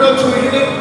Not the enemy,